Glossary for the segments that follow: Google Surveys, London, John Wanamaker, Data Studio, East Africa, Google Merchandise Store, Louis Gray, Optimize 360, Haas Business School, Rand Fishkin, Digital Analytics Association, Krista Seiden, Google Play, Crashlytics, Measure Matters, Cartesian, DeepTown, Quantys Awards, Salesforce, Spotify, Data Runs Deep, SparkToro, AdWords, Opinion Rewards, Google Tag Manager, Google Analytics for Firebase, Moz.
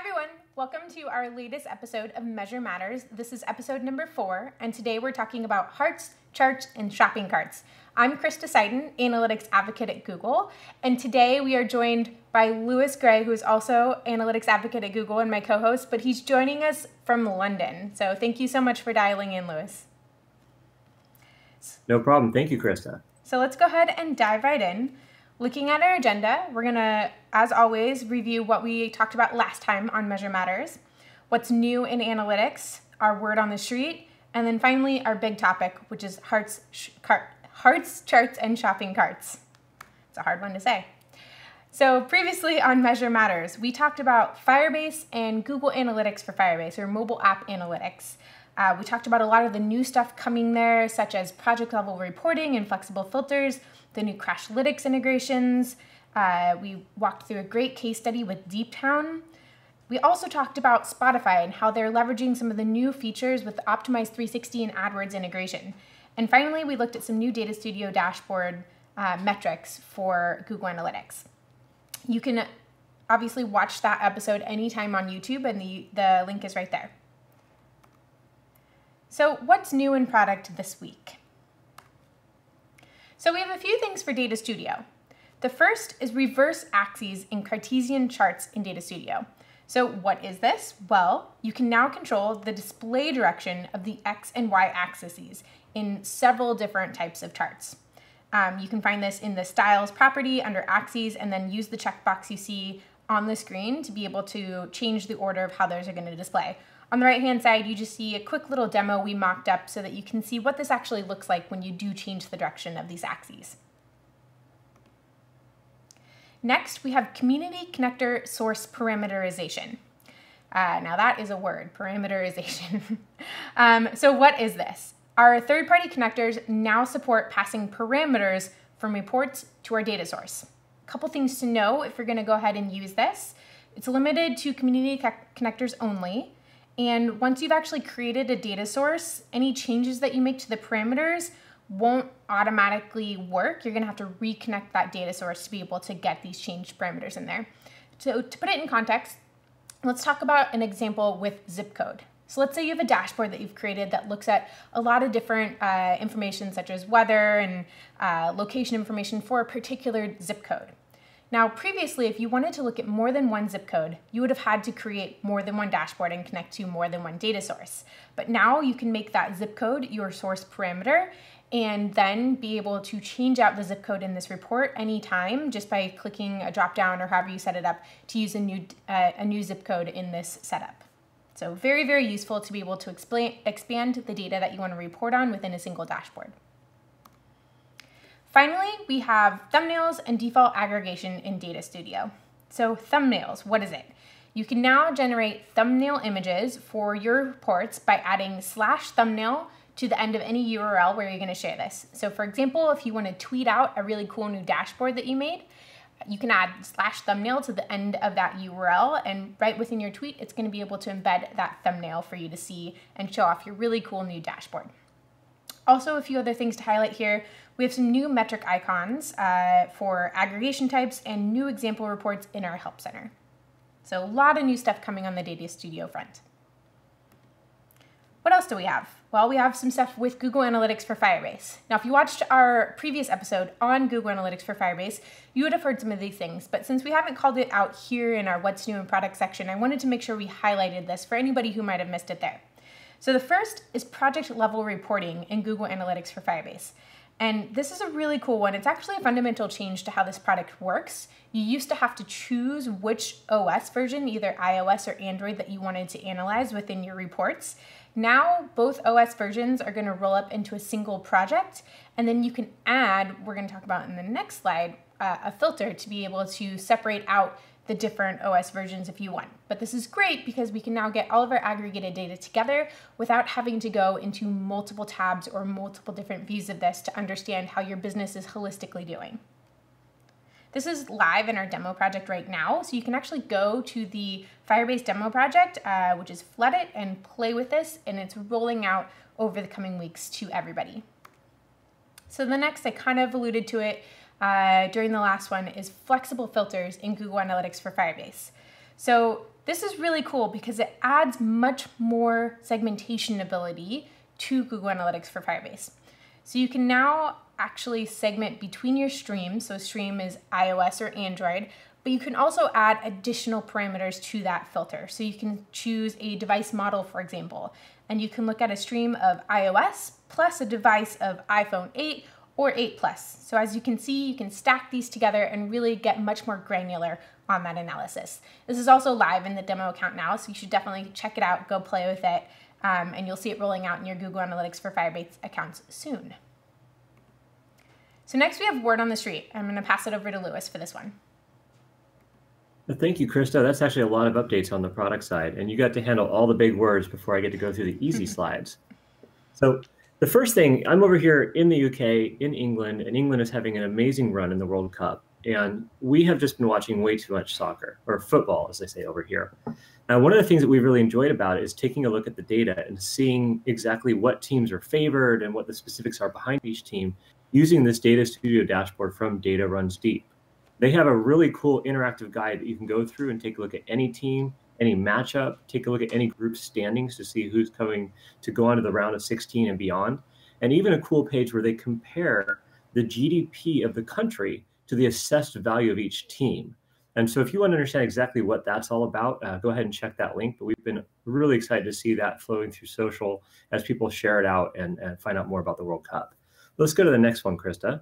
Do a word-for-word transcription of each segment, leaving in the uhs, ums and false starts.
everyone, welcome to our latest episode of Measure Matters. This is episode number four, and today we're talking about hearts, charts, and shopping carts. I'm Krista Seiden, Analytics Advocate at Google, and today we are joined by Louis Gray, who is also Analytics Advocate at Google and my co-host, but he's joining us from London. So thank you so much for dialing in, Louis. No problem. Thank you, Krista. So let's go ahead and dive right in. Looking at our agenda, we're going to, as always, review what we talked about last time on Measure Matters, what's new in analytics, our word on the street, and then finally our big topic, which is hearts, sh cart hearts, charts, and shopping carts. It's a hard one to say. So previously on Measure Matters, we talked about Firebase and Google Analytics for Firebase, or mobile app analytics. Uh, we talked about a lot of the new stuff coming there, such as project-level reporting and flexible filters, the new Crashlytics integrations. Uh, we walked through a great case study with DeepTown. We also talked about Spotify and how they're leveraging some of the new features with Optimize three sixty and AdWords integration. And finally, we looked at some new Data Studio dashboard uh, metrics for Google Analytics. You can obviously watch that episode anytime on YouTube, and the, the link is right there. So what's new in product this week? So we have a few things for Data Studio. The first is reverse axes in Cartesian charts in Data Studio. So what is this? Well, you can now control the display direction of the X and Y axes in several different types of charts. Um, you can find this in the styles property under axes, and then use the checkbox you see on the screen to be able to change the order of how those are going to display. On the right-hand side, you just see a quick little demo we mocked up so that you can see what this actually looks like when you do change the direction of these axes. Next, we have community connector source parameterization. Uh, now that is a word, parameterization. um, so what is this? Our third-party connectors now support passing parameters from reports to our data source. A couple things to know if you're going to go ahead and use this. It's limited to community connectors only. And once you've actually created a data source, any changes that you make to the parameters won't automatically work. You're going to have to reconnect that data source to be able to get these changed parameters in there. So to put it in context, let's talk about an example with zip code. So let's say you have a dashboard that you've created that looks at a lot of different uh, information, such as weather and uh, location information for a particular zip code. Now, previously, if you wanted to look at more than one zip code, you would have had to create more than one dashboard and connect to more than one data source. But now you can make that zip code your source parameter and then be able to change out the zip code in this report anytime just by clicking a drop down or however you set it up to use a new, uh, a new zip code in this setup. So very, very useful to be able to explain, expand the data that you want to report on within a single dashboard. Finally, we have thumbnails and default aggregation in Data Studio. So thumbnails, what is it? You can now generate thumbnail images for your reports by adding slash thumbnail to the end of any U R L where you're going to share this. So for example, if you want to tweet out a really cool new dashboard that you made, you can add slash thumbnail to the end of that U R L, and right within your tweet, it's going to be able to embed that thumbnail for you to see and show off your really cool new dashboard. Also, a few other things to highlight here. We have some new metric icons uh, for aggregation types and new example reports in our Help Center. So a lot of new stuff coming on the Data Studio front. What else do we have? Well, we have some stuff with Google Analytics for Firebase. Now, if you watched our previous episode on Google Analytics for Firebase, you would have heard some of these things. But since we haven't called it out here in our What's New in Product section, I wanted to make sure we highlighted this for anybody who might have missed it there. So the first is project-level reporting in Google Analytics for Firebase. And this is a really cool one. It's actually a fundamental change to how this product works. You used to have to choose which O S version, either iOS or Android, that you wanted to analyze within your reports. Now, both O S versions are going to roll up into a single project, and then you can add, we're going to talk about in the next slide, uh, a filter to be able to separate out the different O S versions if you want. But this is great because we can now get all of our aggregated data together without having to go into multiple tabs or multiple different views of this to understand how your business is holistically doing. This is live in our demo project right now, so you can actually go to the Firebase demo project, uh, which is flood it and play with this, and it's rolling out over the coming weeks to everybody. So the next, I kind of alluded to it, Uh, during the last one, is flexible filters in Google Analytics for Firebase. So This is really cool because it adds much more segmentation ability to Google Analytics for Firebase. So you can now actually segment between your streams. So stream is iOS or Android, but you can also add additional parameters to that filter. So you can choose a device model, for example, and you can look at a stream of iOS plus a device of iPhone eight or eight plus. So as you can see, you can stack these together and really get much more granular on that analysis. This is also live in the demo account now, so you should definitely check it out, go play with it, um, and you'll see it rolling out in your Google Analytics for Firebase accounts soon. So next we have Word on the Street. I'm gonna pass it over to Louis for this one. Thank you, Krista. That's actually a lot of updates on the product side, and you got to handle all the big words before I get to go through the easy slides. So the first thing, I'm over here in the U K, in England, and England is having an amazing run in the World Cup, and we have just been watching way too much soccer, or football, as they say over here. Now, one of the things that we really enjoyed about it is taking a look at the data and seeing exactly what teams are favored and what the specifics are behind each team using this Data Studio dashboard from Data Runs Deep. They have a really cool interactive guide that you can go through and take a look at any team, any matchup, take a look at any group standings to see who's coming to go on to the round of sixteen and beyond. And even a cool page where they compare the G D P of the country to the assessed value of each team. And so if you want to understand exactly what that's all about, uh, go ahead and check that link. But we've been really excited to see that flowing through social as people share it out and, and find out more about the World Cup. Let's go to the next one, Krista.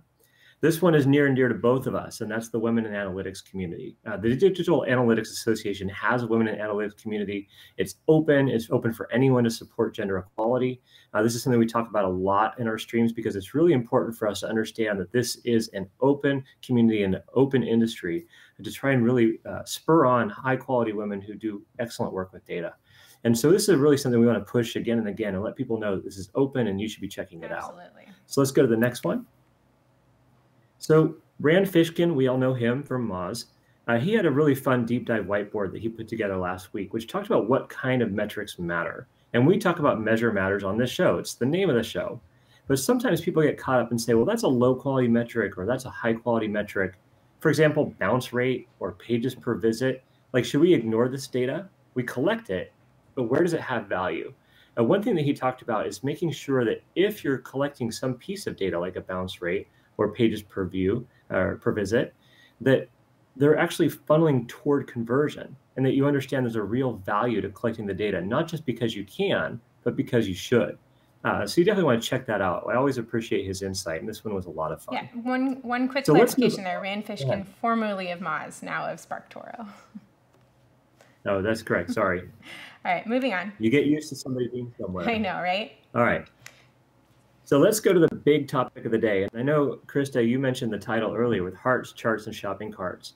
This one is near and dear to both of us, and that's the Women in Analytics community. Uh, the Digital Analytics Association has a Women in Analytics community. It's open. It's open for anyone to support gender equality. Uh, this is something we talk about a lot in our streams because it's really important for us to understand that this is an open community and an open industry to try and really uh, spur on high-quality women who do excellent work with data. And so this is really something we want to push again and again and let people know that this is open and you should be checking it Absolutely. out. So let's go to the next one. So Rand Fishkin, we all know him from Moz. Uh, he had a really fun deep dive whiteboard that he put together last week, which talked about what kind of metrics matter. And we talk about Measure Matters on this show. It's the name of the show. But sometimes people get caught up and say, well, that's a low quality metric or that's a high quality metric. For example, bounce rate or pages per visit. Like, should we ignore this data? We collect it, but where does it have value? And one thing that he talked about is making sure that if you're collecting some piece of data like a bounce rate, or pages per view or per visit, that they're actually funneling toward conversion and that you understand there's a real value to collecting the data, not just because you can, but because you should. Uh, so you definitely want to check that out. I always appreciate his insight, and this one was a lot of fun. Yeah, one, one quick so clarification there. Rand Fishkin, formerly of Moz, now of SparkToro. No, that's correct. Sorry. All right, moving on. You get used to somebody being somewhere. I know, right? All right. So let's go to the big topic of the day. And I know, Krista, you mentioned the title earlier with hearts, charts, and shopping carts.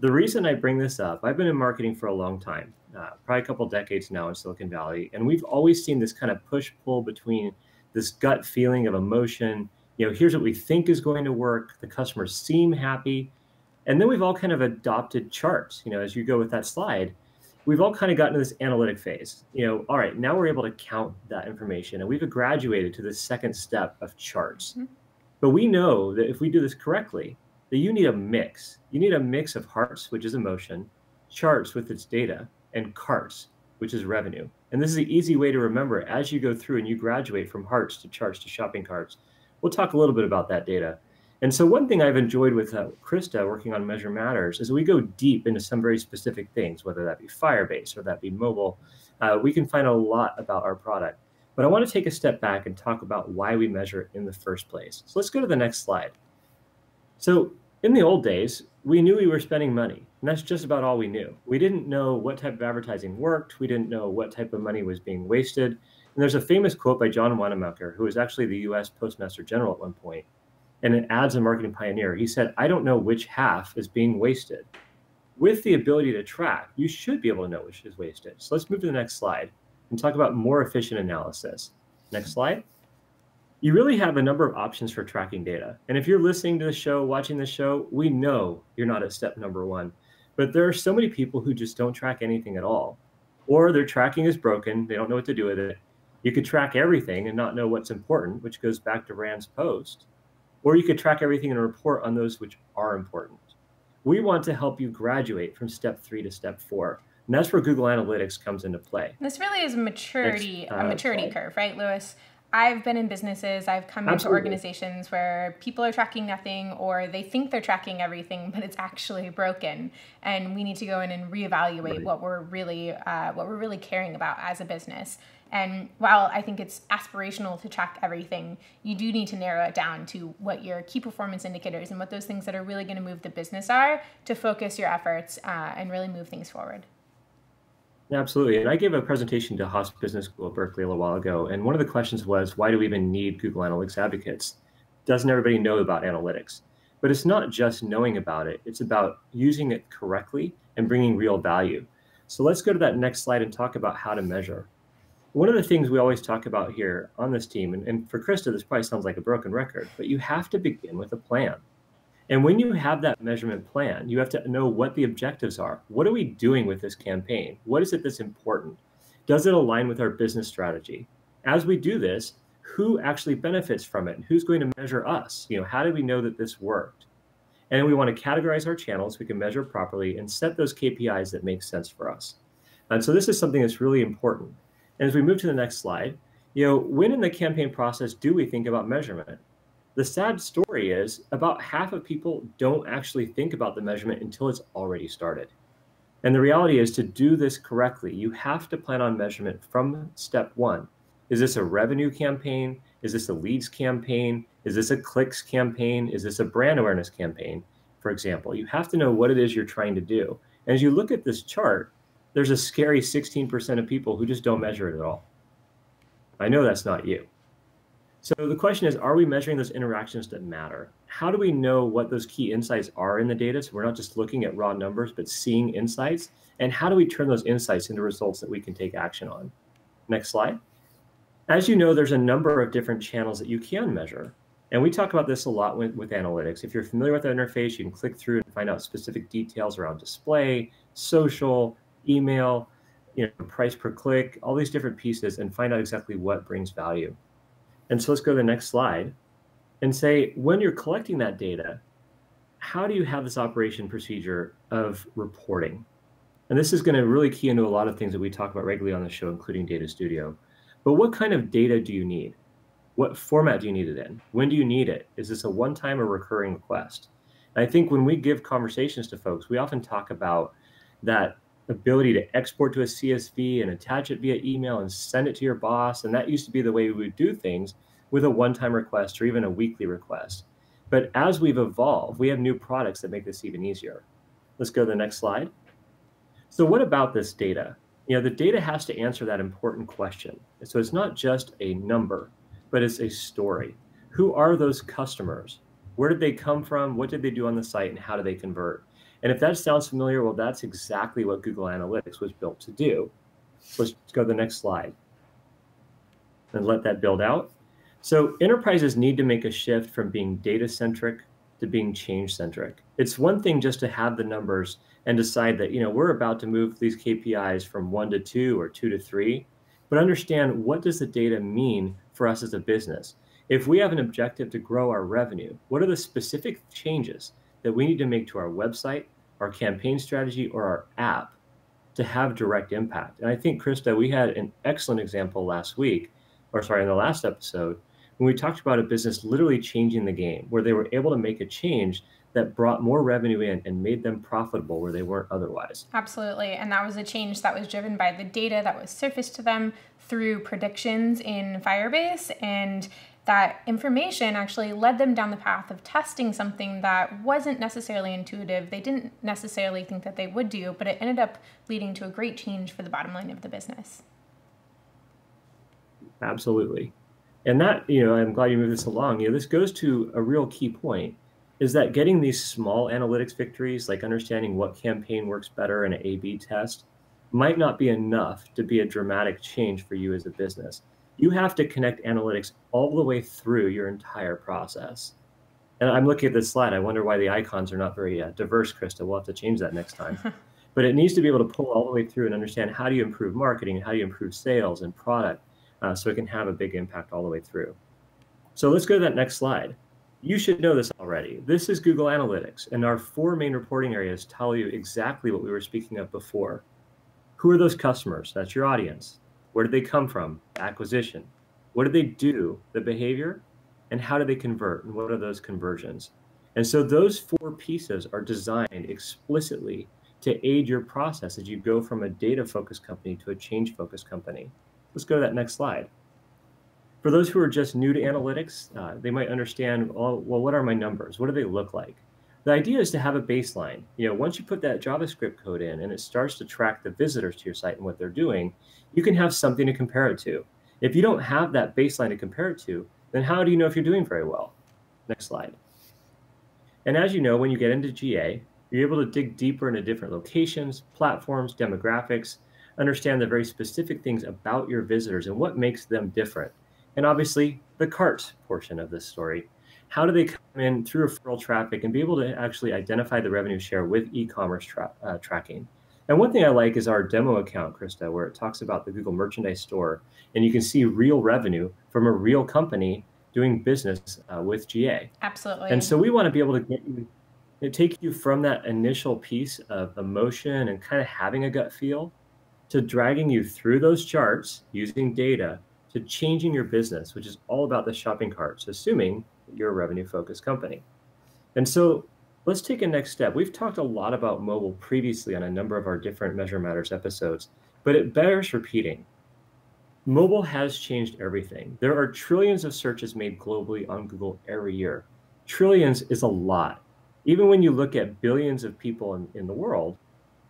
The reason I bring this up, I've been in marketing for a long time, uh, probably a couple decades now in Silicon Valley. And we've always seen this kind of push-pull between this gut feeling of emotion. You know, here's what we think is going to work. The customers seem happy. And then we've all kind of adopted charts, you know, as you go with that slide. We've all kind of gotten to this analytic phase. You know, all right, now we're able to count that information, and we've graduated to the second step of charts. Mm-hmm. But we know that if we do this correctly, that you need a mix. You need a mix of hearts, which is emotion, charts with its data, and carts, which is revenue. And this is an easy way to remember as you go through and you graduate from hearts to charts to shopping carts. We'll talk a little bit about that data. And so one thing I've enjoyed with uh, Krista working on Measure Matters is we go deep into some very specific things, whether that be Firebase or that be mobile. Uh, we can find a lot about our product. But I want to take a step back and talk about why we measure in the first place. So let's go to the next slide. So in the old days, we knew we were spending money, and that's just about all we knew. We didn't know what type of advertising worked. We didn't know what type of money was being wasted. And there's a famous quote by John Wanamaker, who was actually the U S Postmaster General at one point, and an ads and marketing pioneer. He said, I don't know which half is being wasted. With the ability to track, you should be able to know which is wasted. So let's move to the next slide and talk about more efficient analysis. Next slide. You really have a number of options for tracking data. And if you're listening to the show, watching the show, we know you're not at step number one. But there are so many people who just don't track anything at all, or their tracking is broken. They don't know what to do with it. You could track everything and not know what's important, which goes back to Rand's post. Or you could track everything and report on those which are important. We want to help you graduate from step three to step four. And that's where Google Analytics comes into play. This really is maturity, uh, a maturity curve, right, Louis? I've been in businesses, I've come Absolutely. into organizations where people are tracking nothing, or they think they're tracking everything, but it's actually broken. And we need to go in and reevaluate right. what we're really uh, what we're really caring about as a business. And while I think it's aspirational to track everything, you do need to narrow it down to what your key performance indicators and what those things that are really going to move the business are, to focus your efforts uh, and really move things forward. Absolutely. And I gave a presentation to Haas Business School at Berkeley a little while ago. And one of the questions was, why do we even need Google Analytics advocates? Doesn't everybody know about analytics? But it's not just knowing about it. It's about using it correctly and bringing real value. So let's go to that next slide and talk about how to measure. One of the things we always talk about here on this team, and, and for Krista, this probably sounds like a broken record, but you have to begin with a plan. And when you have that measurement plan, you have to know what the objectives are. What are we doing with this campaign? What is it that's important? Does it align with our business strategy? As we do this, who actually benefits from it? Who's going to measure us? You know, how do we know that this worked? And then we want to categorize our channels so we can measure properly and set those K P Is that make sense for us. And so this is something that's really important. And as we move to the next slide, you know, when in the campaign process do we think about measurement? The sad story is about half of people don't actually think about the measurement until it's already started. And the reality is, to do this correctly, you have to plan on measurement from step one. Is this a revenue campaign? Is this a leads campaign? Is this a clicks campaign? Is this a brand awareness campaign? For example, you have to know what it is you're trying to do. And as you look at this chart, there's a scary sixteen percent of people who just don't measure it at all. I know that's not you. So the question is, are we measuring those interactions that matter? How do we know what those key insights are in the data? So we're not just looking at raw numbers, but seeing insights. And how do we turn those insights into results that we can take action on? Next slide. As you know, there's a number of different channels that you can measure. And we talk about this a lot with, with analytics. If you're familiar with the interface, you can click through and find out specific details around display, social, email, you know, price per click, all these different pieces, and find out exactly what brings value. And so let's go to the next slide and say, when you're collecting that data, how do you have this operation procedure of reporting? And this is going to really key into a lot of things that we talk about regularly on the show, including Data Studio. But what kind of data do you need? What format do you need it in? When do you need it? Is this a one-time or recurring request? And I think when we give conversations to folks, we often talk about that ability to export to a C S V and attach it via email and send it to your boss. And that used to be the way we would do things, with a one-time request or even a weekly request. But as we've evolved, we have new products that make this even easier. Let's go to the next slide. So what about this data? You know, the data has to answer that important question. So it's not just a number, but it's a story. Who are those customers? Where did they come from? What did they do on the site, and how do they convert? And if that sounds familiar, well, that's exactly what Google Analytics was built to do. Let's go to the next slide and let that build out. So enterprises need to make a shift from being data-centric to being change-centric. It's one thing just to have the numbers and decide that, you know, we're about to move these K P Is from one to two or two to three, but understand, what does the data mean for us as a business? If we have an objective to grow our revenue, what are the specific changes that we need to make to our website, our campaign strategy, or our app to have direct impact? And I think, Krista, we had an excellent example last week, or sorry, in the last episode, when we talked about a business literally changing the game, where they were able to make a change that brought more revenue in and made them profitable where they weren't otherwise. Absolutely, and that was a change that was driven by the data that was surfaced to them through predictions in Firebase, and that information actually led them down the path of testing something that wasn't necessarily intuitive. They didn't necessarily think that they would do, but it ended up leading to a great change for the bottom line of the business. Absolutely. And that, you know, I'm glad you moved this along. You know, this goes to a real key point, is that getting these small analytics victories, like understanding what campaign works better in an A B test, might not be enough to be a dramatic change for you as a business. You have to connect analytics all the way through your entire process. And I'm looking at this slide. I wonder why the icons are not very uh, diverse, Krista. We'll have to change that next time. But it needs to be able to pull all the way through and understand, how do you improve marketing, how do you improve sales and product, uh, so it can have a big impact all the way through. So let's go to that next slide. You should know this already. This is Google Analytics, and our four main reporting areas tell you exactly what we were speaking of before. Who are those customers? That's your audience. Where did they come from? Acquisition. What did they do? The behavior. And how do they convert? And what are those conversions? And so those four pieces are designed explicitly to aid your process as you go from a data-focused company to a change-focused company. Let's go to that next slide. For those who are just new to analytics, uh, they might understand, oh, well, what are my numbers? What do they look like? The idea is to have a baseline. You know, once you put that JavaScript code in and it starts to track the visitors to your site and what they're doing, you can have something to compare it to. If you don't have that baseline to compare it to, then how do you know if you're doing very well? Next slide. And as you know, when you get into G A, you're able to dig deeper into different locations, platforms, demographics, understand the very specific things about your visitors and what makes them different. And obviously, the cart portion of this story. How do they come in through referral traffic and be able to actually identify the revenue share with e-commerce tra uh, tracking? And one thing I like is our demo account, Krista, where it talks about the Google Merchandise Store, and you can see real revenue from a real company doing business uh, with G A. Absolutely. And so we want to be able to get you, take you from that initial piece of emotion and kind of having a gut feel to dragging you through those charts using data to changing your business, which is all about the shopping carts, assuming that you're a revenue-focused company. And so let's take a next step. We've talked a lot about mobile previously on a number of our different Measure Matters episodes, but it bears repeating. Mobile has changed everything. There are trillions of searches made globally on Google every year. Trillions is a lot. Even when you look at billions of people in, in the world,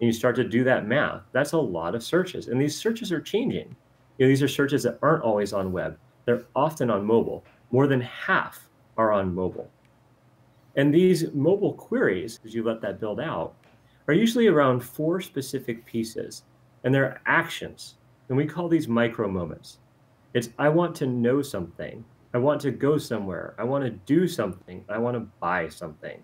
and you start to do that math, that's a lot of searches. And these searches are changing. You know, these are searches that aren't always on web. They're often on mobile. More than half are on mobile. And these mobile queries, as you let that build out, are usually around four specific pieces. And they're actions. And we call these micro moments. It's, I want to know something. I want to go somewhere. I want to do something. I want to buy something.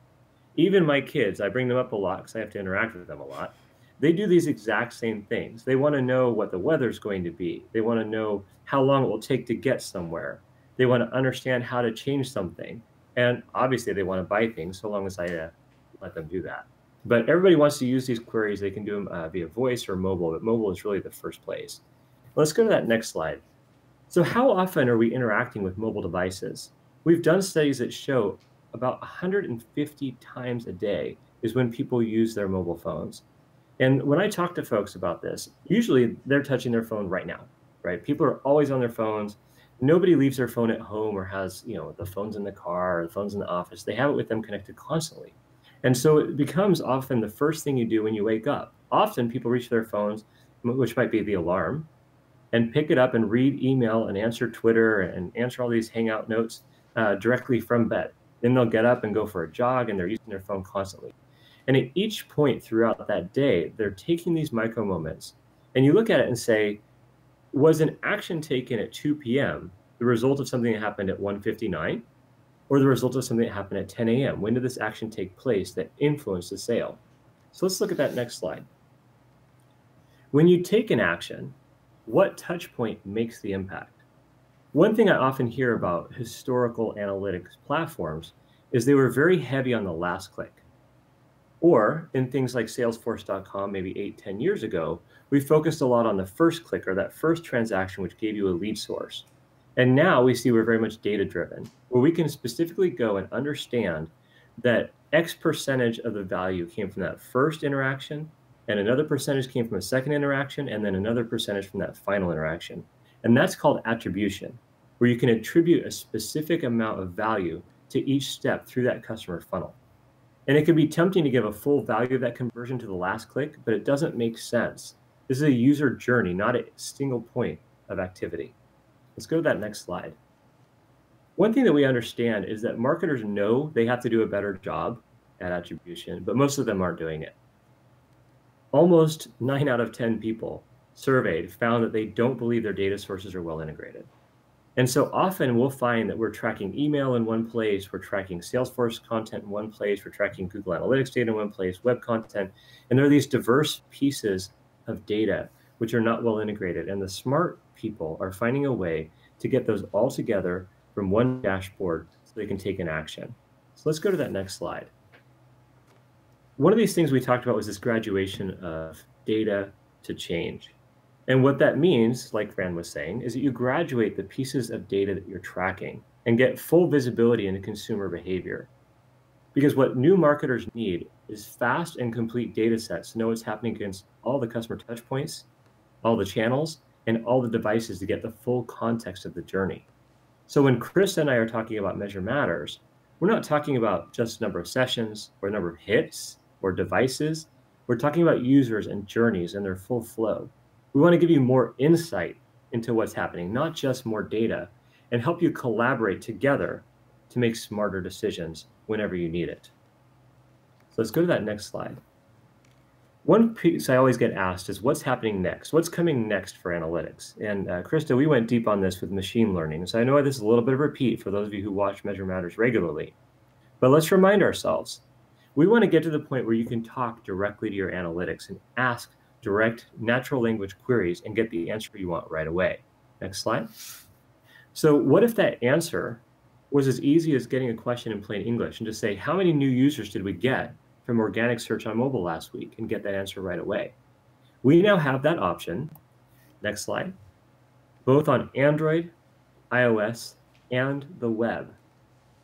Even my kids, I bring them up a lot because I have to interact with them a lot. They do these exact same things. They want to know what the weather's going to be. They want to know how long it will take to get somewhere. They want to understand how to change something. And obviously, they want to buy things so long as I uh, let them do that. But everybody wants to use these queries. They can do them uh, via voice or mobile, but mobile is really the first place. Let's go to that next slide. So how often are we interacting with mobile devices? We've done studies that show about one hundred fifty times a day is when people use their mobile phones. And when I talk to folks about this, usually they're touching their phone right now, right? People are always on their phones. Nobody leaves their phone at home or has, you know, the phone's in the car or the phone's in the office. They have it with them connected constantly. And so it becomes often the first thing you do when you wake up. Often people reach their phones, which might be the alarm, and pick it up and read email and answer Twitter and answer all these Hangout notes uh, directly from bed. Then they'll get up and go for a jog, and they're using their phone constantly. And at each point throughout that day, they're taking these micro moments. And you look at it and say, was an action taken at two p m the result of something that happened at one fifty-nine? Or the result of something that happened at ten a m? When did this action take place that influenced the sale? So let's look at that next slide. When you take an action, what touch point makes the impact? One thing I often hear about historical analytics platforms is they were very heavy on the last click. Or in things like Salesforce dot com, maybe eight, ten years ago, we focused a lot on the first click or that first transaction, which gave you a lead source. And now we see we're very much data driven, where we can specifically go and understand that X percentage of the value came from that first interaction, and another percentage came from a second interaction, and then another percentage from that final interaction. And that's called attribution, where you can attribute a specific amount of value to each step through that customer funnel. And it can be tempting to give a full value of that conversion to the last click, but it doesn't make sense. This is a user journey, not a single point of activity. Let's go to that next slide. One thing that we understand is that marketers know they have to do a better job at attribution, but most of them aren't doing it. Almost nine out of ten people surveyed found that they don't believe their data sources are well integrated. And so often we'll find that we're tracking email in one place, we're tracking Salesforce content in one place, we're tracking Google Analytics data in one place, web content, and there are these diverse pieces of data which are not well integrated. And the smart people are finding a way to get those all together from one dashboard so they can take an action. So let's go to that next slide. One of these things we talked about was this graduation of data to change. And what that means, like Rand was saying, is that you graduate the pieces of data that you're tracking and get full visibility into consumer behavior. Because what new marketers need is fast and complete data sets to know what's happening against all the customer touch points, all the channels, and all the devices to get the full context of the journey. So when Chris and I are talking about Measure Matters, we're not talking about just number of sessions or number of hits or devices. We're talking about users and journeys and their full flow. We want to give you more insight into what's happening, not just more data, and help you collaborate together to make smarter decisions whenever you need it. So let's go to that next slide. One piece I always get asked is what's happening next? What's coming next for analytics? And uh, Krista, we went deep on this with machine learning. So I know this is a little bit of a repeat for those of you who watch Measure Matters regularly, but let's remind ourselves, we want to get to the point where you can talk directly to your analytics and ask direct natural language queries and get the answer you want right away. Next slide. So what if that answer was as easy as getting a question in plain English and just say, how many new users did we get from organic search on mobile last week, and get that answer right away? We now have that option, next slide, both on Android, iOS, and the web.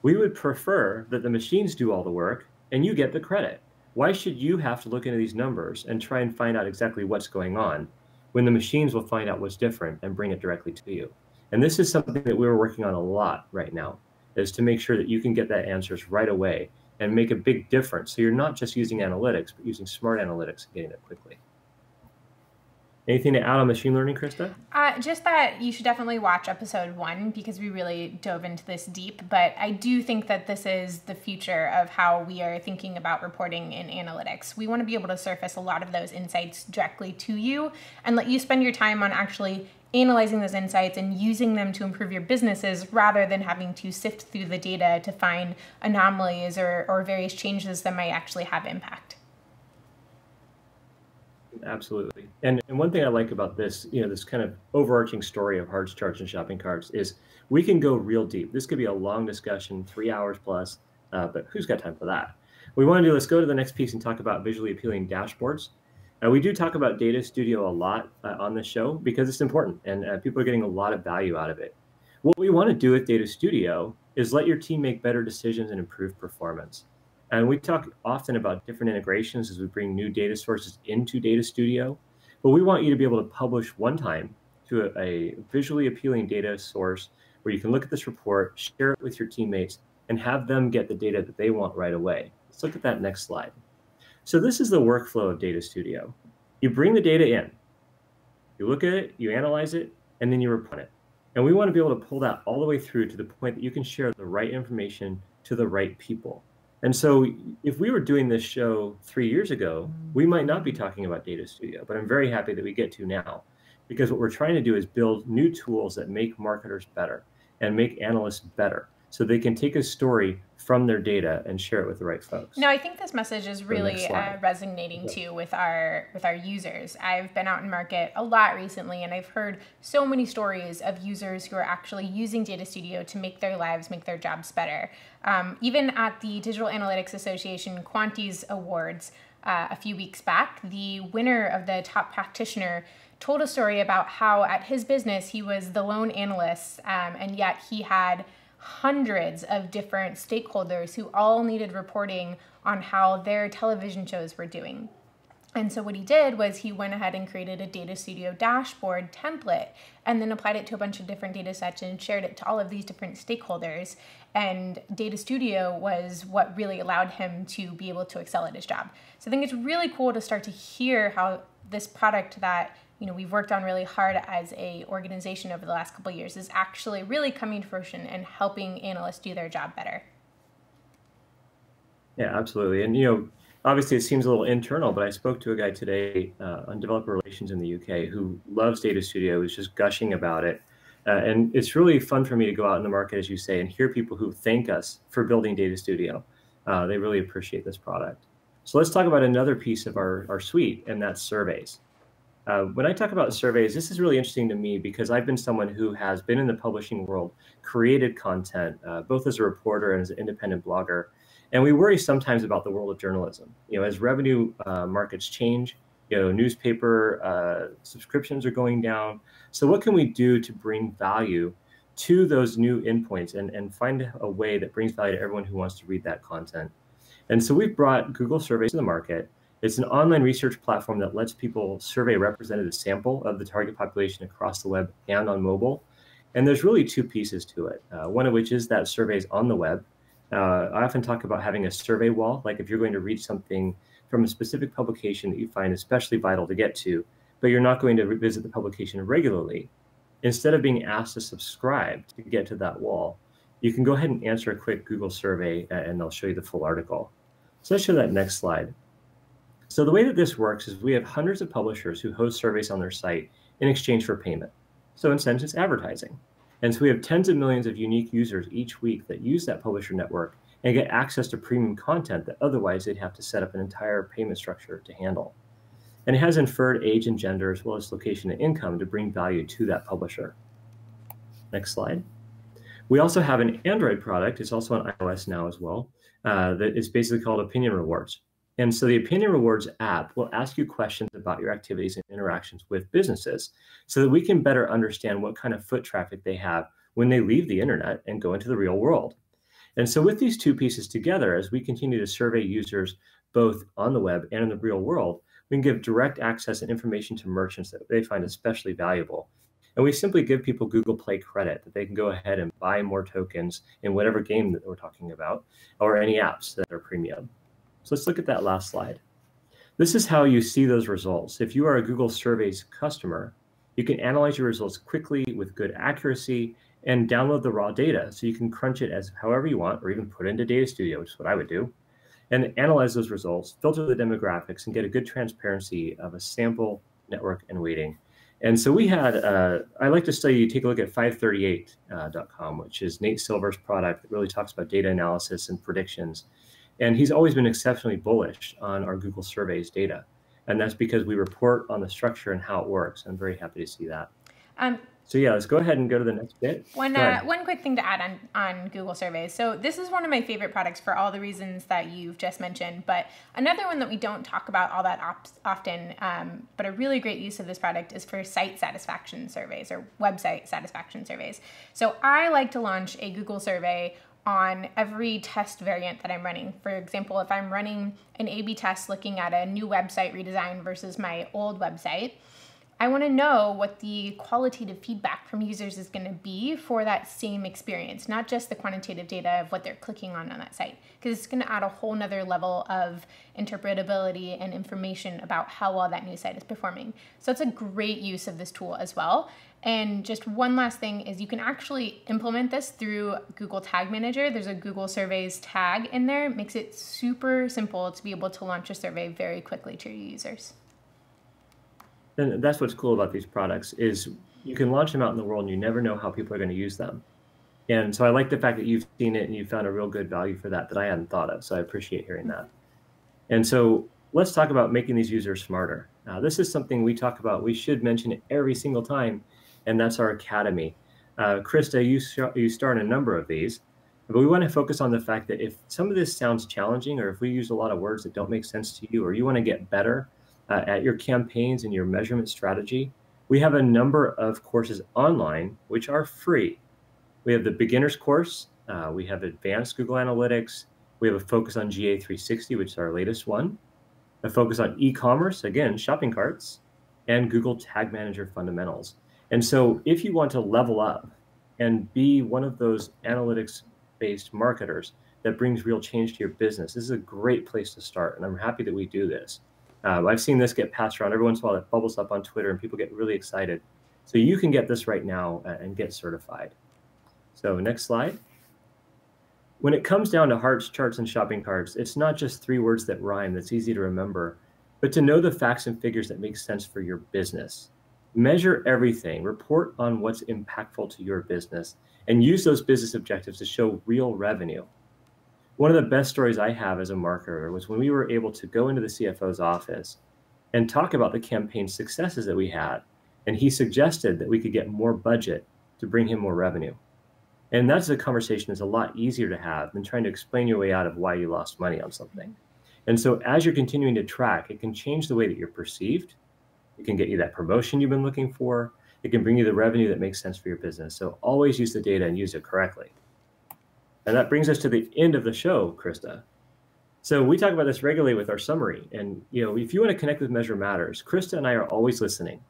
We would prefer that the machines do all the work and you get the credit. Why should you have to look into these numbers and try and find out exactly what's going on when the machines will find out what's different and bring it directly to you? And this is something that we're working on a lot right now, is to make sure that you can get that answers right away and make a big difference. So you're not just using analytics, but using smart analytics and getting it quickly. Anything to add on machine learning, Krista? Uh, just that you should definitely watch episode one because we really dove into this deep, but I do think that this is the future of how we are thinking about reporting in analytics. We want to be able to surface a lot of those insights directly to you and let you spend your time on actually analyzing those insights and using them to improve your businesses rather than having to sift through the data to find anomalies or, or various changes that might actually have impact. Absolutely. And, and one thing I like about this, you know, this kind of overarching story of hearts, charts, and shopping carts is we can go real deep. This could be a long discussion, three hours plus, uh, but who's got time for that? What we want to do, let's go to the next piece and talk about visually appealing dashboards. Uh, we do talk about Data Studio a lot uh, on the show because it's important and uh, people are getting a lot of value out of it. What we want to do with Data Studio is let your team make better decisions and improve performance. And we talk often about different integrations as we bring new data sources into Data Studio, but we want you to be able to publish one time to a, a visually appealing data source where you can look at this report, share it with your teammates, and have them get the data that they want right away. Let's look at that next slide. So this is the workflow of Data Studio. You bring the data in, you look at it, you analyze it, and then you report it. And we want to be able to pull that all the way through to the point that you can share the right information to the right people. And so if we were doing this show three years ago, we might not be talking about Data Studio, but I'm very happy that we get to now, because what we're trying to do is build new tools that make marketers better and make analysts better so they can take a story from their data and share it with the right folks. No, I think this message is really uh, resonating yeah. too with our with our users. I've been out in market a lot recently and I've heard so many stories of users who are actually using Data Studio to make their lives, make their jobs better. Um, even at the Digital Analytics Association Quantys Awards uh, a few weeks back, the winner of the top practitioner told a story about how at his business he was the lone analyst um, and yet he had hundreds of different stakeholders who all needed reporting on how their television shows were doing. And so what he did was he went ahead and created a Data Studio dashboard template and then applied it to a bunch of different data sets and shared it to all of these different stakeholders. And Data Studio was what really allowed him to be able to excel at his job. So I think it's really cool to start to hear how this product that you know, we've worked on really hard as a organization over the last couple of years is actually really coming to fruition and helping analysts do their job better. Yeah, absolutely. And, you know, obviously it seems a little internal, but I spoke to a guy today uh, on developer relations in the U K who loves Data Studio, is just gushing about it. Uh, and it's really fun for me to go out in the market, as you say, and hear people who thank us for building Data Studio. Uh, they really appreciate this product. So let's talk about another piece of our, our suite, and that's surveys. Uh, when I talk about surveys, this is really interesting to me because I've been someone who has been in the publishing world, created content, uh, both as a reporter and as an independent blogger. And we worry sometimes about the world of journalism. You know, as revenue uh, markets change, you know, newspaper uh, subscriptions are going down. So what can we do to bring value to those new endpoints and, and find a way that brings value to everyone who wants to read that content? And so we've brought Google Surveys to the market. It's an online research platform that lets people survey a representative sample of the target population across the web and on mobile. And there's really two pieces to it, uh, one of which is that surveys on the web. Uh, I often talk about having a survey wall, like if you're going to read something from a specific publication that you find especially vital to get to, but you're not going to revisit the publication regularly, instead of being asked to subscribe to get to that wall, you can go ahead and answer a quick Google survey and they'll show you the full article. So let's show that next slide. So the way that this works is we have hundreds of publishers who host surveys on their site in exchange for payment. So in essence, it's advertising. And so we have tens of millions of unique users each week that use that publisher network and get access to premium content that otherwise they'd have to set up an entire payment structure to handle. And it has inferred age and gender as well as location and income to bring value to that publisher. Next slide. We also have an Android product. It's also on iOS now as well. Uh, that is basically called Opinion Rewards. And so the Opinion Rewards app will ask you questions about your activities and interactions with businesses so that we can better understand what kind of foot traffic they have when they leave the internet and go into the real world. And so with these two pieces together, as we continue to survey users both on the web and in the real world, we can give direct access and information to merchants that they find especially valuable. And we simply give people Google Play credit that they can go ahead and buy more tokens in whatever game that we're talking about or any apps that are premium. So let's look at that last slide. This is how you see those results. If you are a Google Surveys customer, you can analyze your results quickly with good accuracy and download the raw data so you can crunch it as however you want or even put into Data Studio, which is what I would do, and analyze those results, filter the demographics, and get a good transparency of a sample, network, and weighting. And so we had, uh, I like to study, you take a look at five thirty-eight dot com, uh, which is Nate Silver's product that really talks about data analysis and predictions. And he's always been exceptionally bullish on our Google Surveys data. And that's because we report on the structure and how it works. I'm very happy to see that. Um, so yeah, let's go ahead and go to the next bit. One, uh, one quick thing to add on, on Google Surveys. So this is one of my favorite products for all the reasons that you've just mentioned. But another one that we don't talk about all that op often, um, but a really great use of this product is for site satisfaction surveys or website satisfaction surveys. So I like to launch a Google survey on every test variant that I'm running. For example, if I'm running an A B test looking at a new website redesign versus my old website, I wanna know what the qualitative feedback from users is gonna be for that same experience, not just the quantitative data of what they're clicking on on that site, because it's gonna add a whole nother level of interpretability and information about how well that new site is performing. So it's a great use of this tool as well. And just one last thing is you can actually implement this through Google Tag Manager. There's a Google Surveys tag in there. It makes it super simple to be able to launch a survey very quickly to your users. And that's what's cool about these products is you can launch them out in the world and you never know how people are going to use them. And so I like the fact that you've seen it and you found a real good value for that that I hadn't thought of. So I appreciate hearing that. And so let's talk about making these users smarter. Now, this is something we talk about. We should mention it every single time. And that's our academy. Uh, Krista, you, you start a number of these, but we want to focus on the fact that if some of this sounds challenging or if we use a lot of words that don't make sense to you or you want to get better, Uh, at your campaigns and your measurement strategy, we have a number of courses online which are free. We have the beginner's course, uh, we have advanced Google Analytics, we have a focus on G A three sixty, which is our latest one, a focus on e-commerce, again, shopping carts, and Google Tag Manager fundamentals. And so if you want to level up and be one of those analytics-based marketers that brings real change to your business, this is a great place to start, and I'm happy that we do this. Uh, I've seen this get passed around every once in a while. It bubbles up on Twitter and people get really excited. So you can get this right now and get certified. So next slide. When it comes down to hearts, charts, and shopping carts, it's not just three words that rhyme that's easy to remember, but to know the facts and figures that make sense for your business. Measure everything, report on what's impactful to your business, and use those business objectives to show real revenue. One of the best stories I have as a marketer was when we were able to go into the C F O's office and talk about the campaign successes that we had. And he suggested that we could get more budget to bring him more revenue. And that's a conversation that's a lot easier to have than trying to explain your way out of why you lost money on something. And so as you're continuing to track, it can change the way that you're perceived. It can get you that promotion you've been looking for. It can bring you the revenue that makes sense for your business. So always use the data and use it correctly. And that brings us to the end of the show, Krista. So we talk about this regularly with our summary. And you know, if you want to connect with Measure Matters, Krista and I are always listening.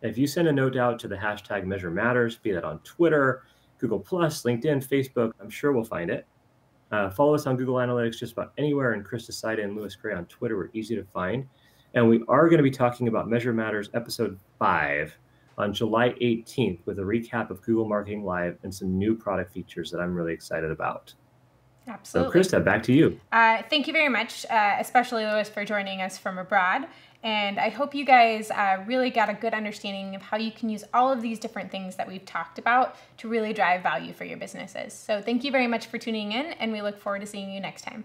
If you send a note out to the hashtag Measure Matters, be that on Twitter, Google Plus, LinkedIn, Facebook, I'm sure we'll find it. Uh, follow us on Google Analytics just about anywhere, and Krista Seiden and Louis Gray on Twitter were easy to find. And we are going to be talking about Measure Matters episode five on July eighteenth with a recap of Google Marketing Live and some new product features that I'm really excited about. Absolutely. So Krista, back to you. Uh, thank you very much, uh, especially Louis, for joining us from abroad. And I hope you guys uh, really got a good understanding of how you can use all of these different things that we've talked about to really drive value for your businesses. So thank you very much for tuning in, and we look forward to seeing you next time.